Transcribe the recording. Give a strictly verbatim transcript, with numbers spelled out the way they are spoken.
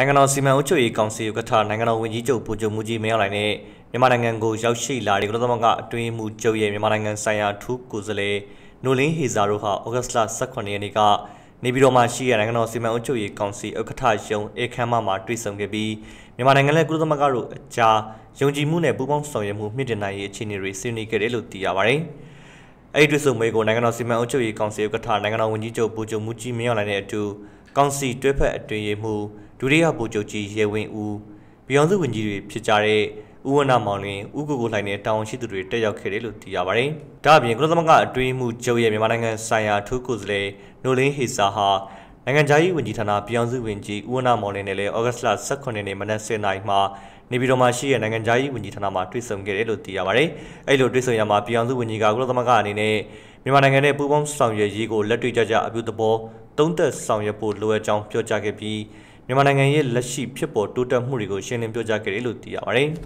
နိုင်ငံတော်စီမံအုပ်ချုပ်ရေးကောင်စီဥက္ကဋ္ဌနိုင်ငံတော်ဝန်ကြီးချုပ်ဗိုလ်ချုပ်မှူးကြီးမင်းအောင်လှိုင်နဲ့မြန်မာနိုင်ငံကိုရောက်ရှိလာတဲ့ကုလသမဂ္ဂအတွင်းမှုချုပ်ရဲ့မြန်မာနိုင်ငံဆိုင်ရာထူးကိုယ်စားလှယ်နိုလင်းဟေဇာတို့ဟာဩဂတ်စ်လ၁၈ရက်နေ့ကနေပြည်တော်မှာရှိတဲ့နိုင်ငံတော်စီမံအုပ်ချုပ်ရေးကောင်စီဥက္ကဋ္ဌရုံးအခမ်းအနားမှာတွေ့ဆုံခဲ့ပြီးမြန်မာနိုင်ငံနဲ့ကုလသမဂ္ဂတို့အကြားယုံကြည်မှုနဲ့ပူးပေါင်းဆောင်ရွက်မှုမြင့်တင်နိုင်ရေးအခြေအနေတွေဆွေးနွေးခဲ့တယ်လို့သိရပါတယ်။အဲဒီတွေ့ဆုံပွဲကိုနိုင်ငံတော်စီမံအုပ်ချုပ်ရေးကောင်စီဥက္ကဋ္ဌနိုင်ငံတော်ဝန်ကြီးချုပ်ဗိုလ်ချုပ်မှူးကြီးမင်းအောင်လှိုင်နဲ့အတူကောင်စီတွဲဖက်အတွင်ရေးမှူးဒုတိယဗိုလ်ချုပ်ကြီးရေဝင်းဦးပြည်ထောင်စုဝန်ကြီးတွေဖြစ်ကြတဲ့ဦးဝဏ္ဏမောင်လင်းဦးကိုကိုလှိုင်နဲ့တာဝန်ရှိသူတွေတက်ရောက်ခဲ့တယ်လို့သိရပါတယ်။ဒါ့အပြင်ကုလသမဂ္ဂအတွင်းမှုချုပ်ရဲ့မြန်မာနိုင်ငံဆိုင်ရာထူးကိုယ်စားလှယ်နိုလင်းဟေဇာဟာနိုင်ငံခြားရေးဝန်ကြီးဌာနပြည်ထောင်စုဝန်ကြီးဦးဝဏ္ဏမောင်လင်းနဲ့လည်းဩဂတ်စ်လ၁၈ရက်နေ့မနက်၁၀နာရီမှာနေပြည်တော်မှာရှိတဲ့နိုင်ငံခြားရေးဝန်ကြီးဌာနမှာတွေ့ဆုံခဲ့တယ်လို့သိရပါတယ်။အဲ့လိုတွေ့ဆုံရမှာပြည်ထောင်စုဝန်ကြီးကကုလသမဂ္ဂအနေနဲ့မြန်မာနိုင်ငံနဲ့ပူးပေါင်းဆောင်ရွက်ရေးကိုလက်တွေ့ကျကျအပြုသဘောသုံးသက်ဆောင်ရွက်ဖို့လိုအပ်ကြောင်းပြောကြားခဲ့ပြီးမြန်မာနိုင်ငံရဲ့လက်ရှိဖြစ်ပေါ်တိုးတက်မှုတွေကိုရှင်းလင်းပြောကြားခဲ့တယ်လို့သိရပါတယ်။